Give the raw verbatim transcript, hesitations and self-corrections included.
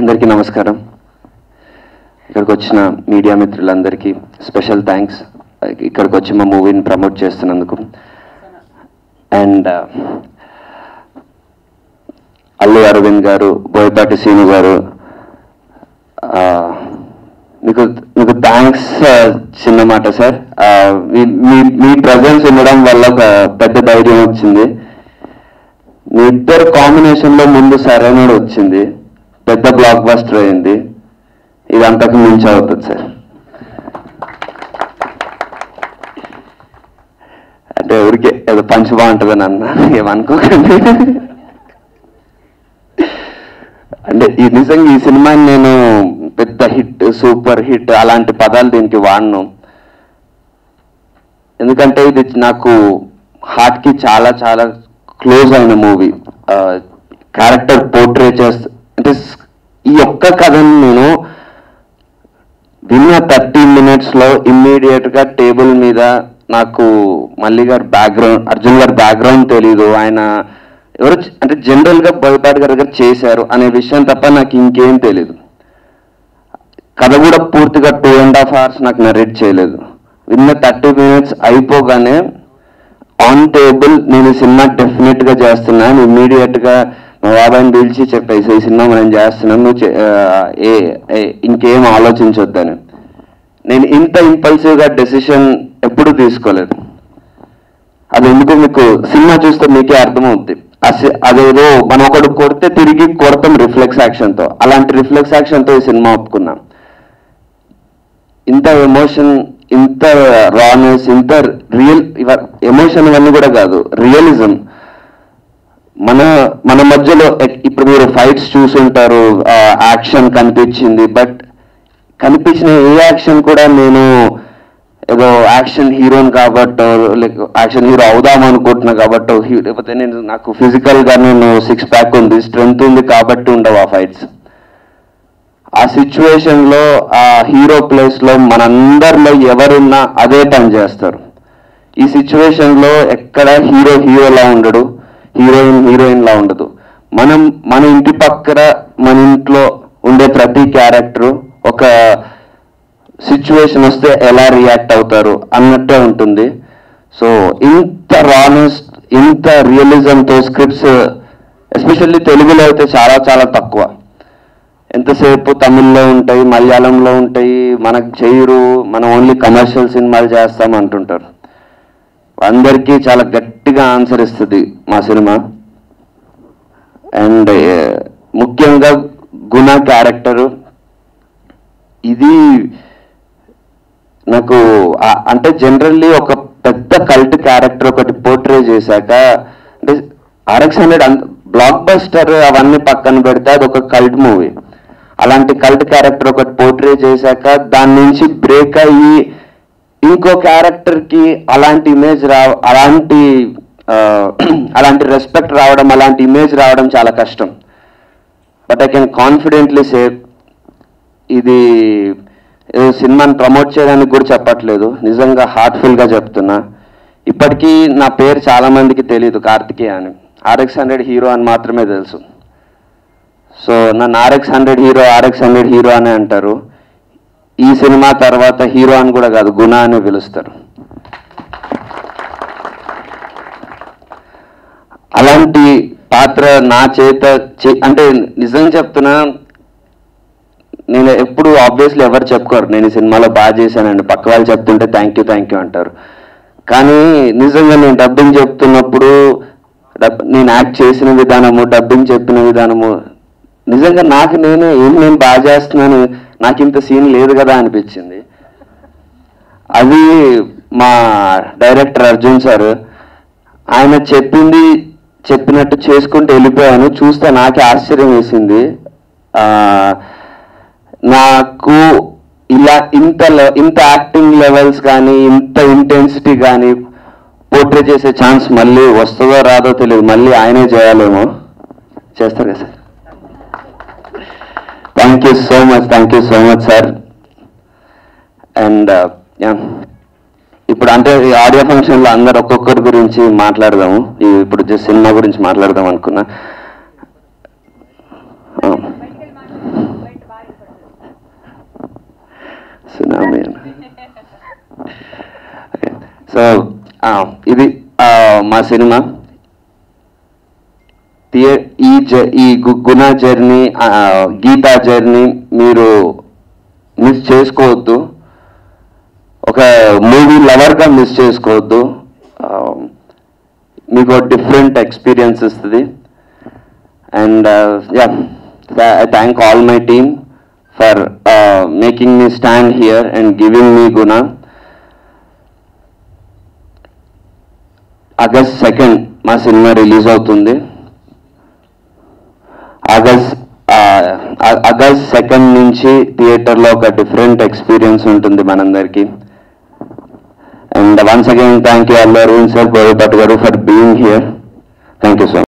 అందరికీ నమస్కారం. ఇక్కడికి వచ్చిన మీడియా మిత్రులందరికీ స్పెషల్ థ్యాంక్స్. ఇక్కడికి వచ్చి మా మూవీని ప్రమోట్ చేస్తున్నందుకు. అండ్ అల్లు అరవింద్ గారు, బోయపాటి సీను గారు, మీకు మీకు థ్యాంక్స్. చిన్న మాట సార్, మీ మీ ప్రజెన్స్ ఉండడం వల్ల ఒక పెద్ద ధైర్యం వచ్చింది. మీ ఇద్దరు కాంబినేషన్లో ముందు సరైనడు వచ్చింది, పెద్ద బ్లాక్ బస్టర్ అయింది. ఇది అంతకు మించి అవుతుంది సార్. అంటే ఊరికే ఏదో పంచి బాగుంటుందని అన్నా, ఏమనుకోకండి. అంటే ఈ నిజంగా ఈ సినిమాని నేను పెద్ద హిట్, సూపర్ హిట్ అలాంటి పదాలు దీనికి వాడను. ఎందుకంటే ఇది నాకు హార్ట్కి చాలా చాలా క్లోజ్ అయిన మూవీ. క్యారెక్టర్ పోర్ట్రే చేస్తా అంటే ఈ ఒక్క కథను నేను విన్న థర్టీ మినిట్స్లో ఇమ్మీడియట్గా టేబుల్ మీద నాకు మల్లి గారి బ్యాక్గ్రౌండ్, అర్జున్ గారి బ్యాక్గ్రౌండ్ తెలీదు, ఆయన ఎవరు అంటే జనరల్గా బోయపాటి గారి దగ్గర చేశారు అనే విషయం తప్ప నాకు ఇంకేం తెలీదు. కథ కూడా పూర్తిగా టూ అండ్ హాఫ్ అవర్స్ నాకు నరేట్ చేయలేదు. విన్న థర్టీ మినిట్స్ అయిపోగానే ఆన్ టేబుల్ నేను సినిమా డెఫినెట్గా చేస్తున్నాను. ఇమ్మీడియట్గా మా బాబాయిని పిలిచి చెప్పేసి ఈ సినిమా మనం చేస్తున్నాం, నువ్వు ఏ ఇంకేం ఆలోచించొద్దని. నేను ఇంత ఇంపల్సివ్గా డెసిషన్ ఎప్పుడూ తీసుకోలేదు. అది ఎందుకు మీకు సినిమా చూస్తే మీకే అర్థమవుద్ది. అదేదో మనం ఒకటి కొడితే తిరిగి కొడతాం రిఫ్లెక్స్ యాక్షన్తో, అలాంటి రిఫ్లెక్స్ యాక్షన్తో ఈ సినిమా ఒప్పుకున్నాం. ఇంత ఎమోషన్, ఇంత రానెస్, ఇంత రియల్, ఎమోషన్ ఇవన్నీ కూడా కాదు, రియలిజం. మన మన మధ్యలో ఇప్పుడు మీరు ఫైట్స్ చూసుంటారు, యాక్షన్ కనిపించింది, బట్ కనిపించిన ఏ యాక్షన్ కూడా నేను ఏదో యాక్షన్ హీరోని కాబట్టి, లైక్ యాక్షన్ హీరో అవుదాం అనుకుంటున్నా కాబట్టి, లేకపోతే నేను నాకు ఫిజికల్గా నేను సిక్స్ ప్యాక్ ఉంది, స్ట్రెంగ్త్ ఉంది కాబట్టి ఉండవు ఆ ఫైట్స్. ఆ సిచ్యువేషన్లో ఆ హీరో ప్లేస్లో మనందరిలో ఎవరున్నా అదే పని చేస్తారు. ఈ సిచ్యువేషన్లో ఎక్కడ హీరో హీరోలా ఉండడు, హీరోయిన్ హీరోయిన్లా ఉండదు. మనం మన ఇంటి పక్కన మన ఇంట్లో ఉండే ప్రతి క్యారెక్టరు ఒక సిచ్యువేషన్ వస్తే ఎలా రియాక్ట్ అవుతారు అన్నట్టే ఉంటుంది. సో ఇంత రానెస్, ఇంత రియలిజంతో స్క్రిప్ట్స్ ఎస్పెషల్లీ తెలుగులో అయితే చాలా చాలా తక్కువ. ఎంతసేపు తమిళ్లో ఉంటాయి, మలయాళంలో ఉంటాయి, మనకు చేయరు, మనం ఓన్లీ కమర్షియల్ సినిమాలు చేస్తాం అంటుంటారు. అందరికీ చాలా గట్టిగా ఆన్సర్ ఇస్తుంది మా సినిమా. అండ్ ముఖ్యంగా గుణ క్యారెక్టరు, ఇది నాకు అంటే జనరల్లీ ఒక పెద్ద కల్ట్ క్యారెక్టర్ ఒకటి పోర్ట్రే చేశాక, అంటే R X hundred blockbuster అవన్నీ పక్కన పెడితే అది ఒక కల్ట్ మూవీ. అలాంటి కల్ట్ క్యారెక్టర్ ఒకటి పోర్ట్రే చేశాక దాని నుంచి బ్రేక్ అయ్యి ఇంకో క్యారెక్టర్కి అలాంటి ఇమేజ్ రా అలాంటి అలాంటి రెస్పెక్ట్ రావడం, అలాంటి ఇమేజ్ రావడం చాలా కష్టం. But I can confidently say, ఇది ఏదో సినిమాని ప్రమోట్ చేయడానికి కూడా చెప్పట్లేదు, నిజంగా హార్ట్ఫుల్గా చెప్తున్నా. ఇప్పటికీ నా పేరు చాలామందికి తెలియదు, కార్తికేయ అని. ఆర్ ఎక్స్ హండ్రెడ్ హీరో అని మాత్రమే తెలుసు. సో నన్ను R X hundred hero, R X hundred hero అని అంటారు. ఈ సినిమా తర్వాత హీరో అని కూడా కాదు, గుణ అని పిలుస్తారు. అలాంటి పాత్ర నా చేత అంటే నిజంగా చెప్తున్నా, నేను ఎప్పుడు ఆబ్వియస్లీ ఎవరు చెప్పుకోరు నేను ఈ సినిమాలో బాగా చేశానండి, పక్క వాళ్ళు చెప్తుంటే థ్యాంక్ యూ థ్యాంక్ యూ అంటారు. కానీ నిజంగా నేను డబ్బింగ్ చెప్తున్నప్పుడు నేను యాక్ట్ చేసిన విధానము, డబ్బింగ్ చెప్పిన విధానము, నిజంగా నాకు నేను ఏం నేను బాగా చేస్తున్నాను, నాకు ఇంత సీన్ లేదు కదా అనిపించింది. అది మా డైరెక్టర్ అర్జున్ సార్ ఆయన చెప్పింది చెప్పినట్టు చేసుకుంటూ వెళ్ళిపోయాను. చూస్తే నాకే ఆశ్చర్యం వేసింది, నాకు ఇలా ఇంత ఇంత యాక్టింగ్ లెవెల్స్ కానీ, ఇంత ఇంటెన్సిటీ కానీ పోర్ట్రే చేసే ఛాన్స్ మళ్ళీ వస్తుందో రాదో తెలియదు. మళ్ళీ ఆయనే చేయాలేమో, చేస్తారు కదా sir. Thank you so much, thank you so much sir. And ఇప్పుడు అంటే ఆడియో ఫంక్షన్లో అందరు ఒక్కొక్కరి గురించి మాట్లాడదాము. ఇప్పుడు జస్ట్ సినిమా గురించి మాట్లాడదాం అనుకున్నా. సో ఇది మా సినిమా ఈ ఈ గుణ జర్నీ గీతా జర్నీ మీరు మిస్ చేసుకోవద్దు. ఒక మూవీ లవర్గా మిస్ చేసుకోవద్దు. మీకు డిఫరెంట్ ఎక్స్పీరియన్స్ ఇస్తుంది. And thank all my team for uh, making me stand here and giving me Guna. August second, my cinema release outundi. August uh, August second nunchi theater lo oka different experience untundi manandariki. And once again thank you Allu Arjun sir, Govardhan garu for being here. Thank you sir.